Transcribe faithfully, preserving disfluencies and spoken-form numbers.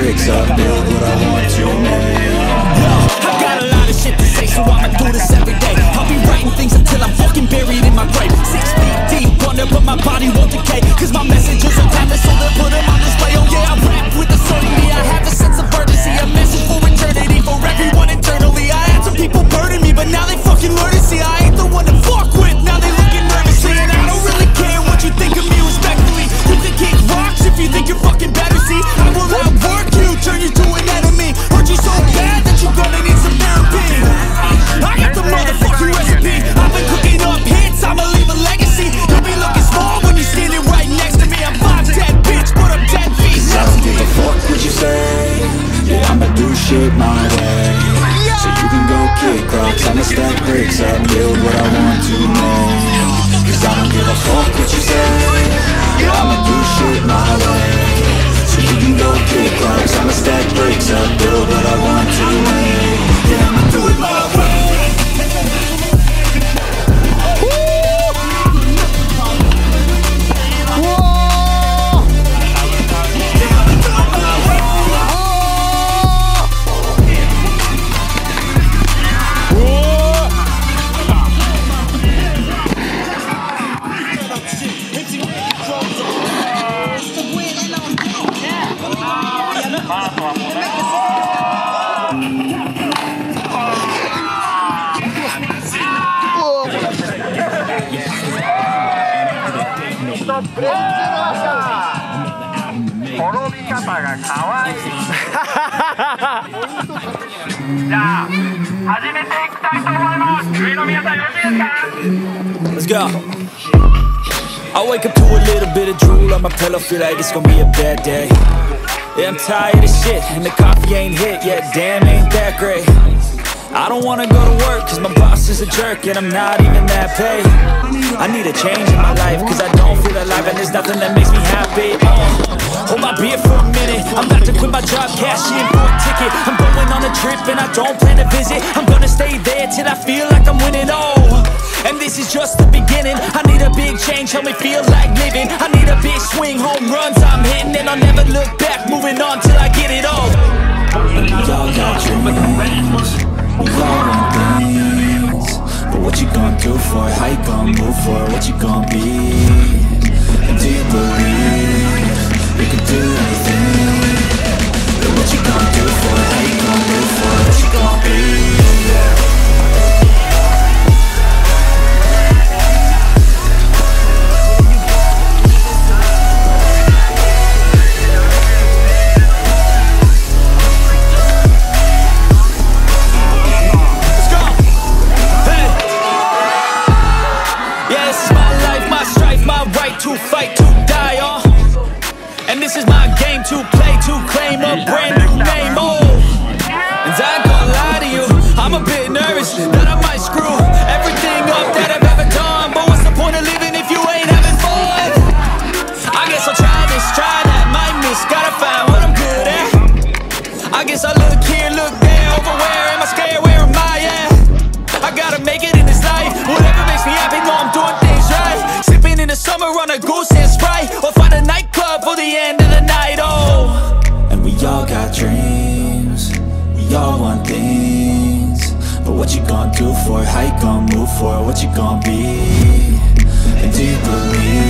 bricks up, build what I want to make. Yo, I got a lot of shit to say, so I'ma do this every day. I'll be writing things until I'm fucking buried in my grave. Six feet deep, wonder but my body won't decay, cause my messages are timeless, so they'll put them on display. Oh yeah, I rap with a certainty, I have a sense of urgency, a message for eternity, for everyone internally. I had some people burden me, but now they fucking learn to see I ain't the one to fuck with, now they looking nervously. And I don't really care what you think of me, respectfully. You can kick rocks if you think you're fucking better, see I will outwork you, turn you to an enemy. Hurt you so bad that you're gonna need some therapy. I got the motherfucking recipe, I've been cooking up hits, I'ma leave a legacy. You'll be looking small when you're standing right next to me. I'm five ten, bitch, but I'm ten feet. I don't give a fuck what you say, yeah, I'ma do shit my way. So you can go kick rocks, I'ma stack bricks up, build what I want to make. Cause I don't give a fuck what you say, yeah, I'ma do shit my way. So you can go kick rocks, I'ma stack bricks up, build what I want to make. Yeah, I'ma do it my way. Let's go. I wake up to a little bit of drool on my pillow, feel like it's gonna be a bad day. Yeah, I'm tired of shit, and the coffee ain't hit yet, damn, ain't that great. I don't wanna go to work, cause my boss is a jerk, and I'm not even that paid. I need a change in my life, cause I don't feel alive, and there's nothing that makes me happy. uh. Hold my beer for a minute, I'm about to quit my job, cash in for a ticket. I'm going on a trip and I don't plan to visit. I'm gonna stay there till I feel like I'm winning, oh. And this is just the beginning. I need a big change, help me feel like living. I need a big swing, home runs I'm hitting, and I'll never look back, moving on till I get it all. Y'all got dreams, we all want things, but what you gonna do for it? How you gonna move for it? What you gonna be? And do you believe you can do anything? But what you gonna do for it? How you gonna do for it? What you gonna be? Let's go! Hey! Yeah, this is my life, my strife, my right to fight, to die, oh. And this is my game to play, to claim a brand new name, oh. And I ain't gonna lie to you, I'm a bit nervous that I might screw everything up that I've ever done. But what's the point of living if you ain't having fun? I guess I'll try this, try that, might miss, gotta find what I'm good at. I guess I look here, look there, over where am I scared, where am I at? I gotta make it in this life, whatever makes me happy, know I'm doing things right. Sipping in the summer on a goose and Sprite, or find a night for the end of the night, oh. And we all got dreams, we all want things, but what you gonna do for it? How you gonna move for it? What you gonna be? And do you believe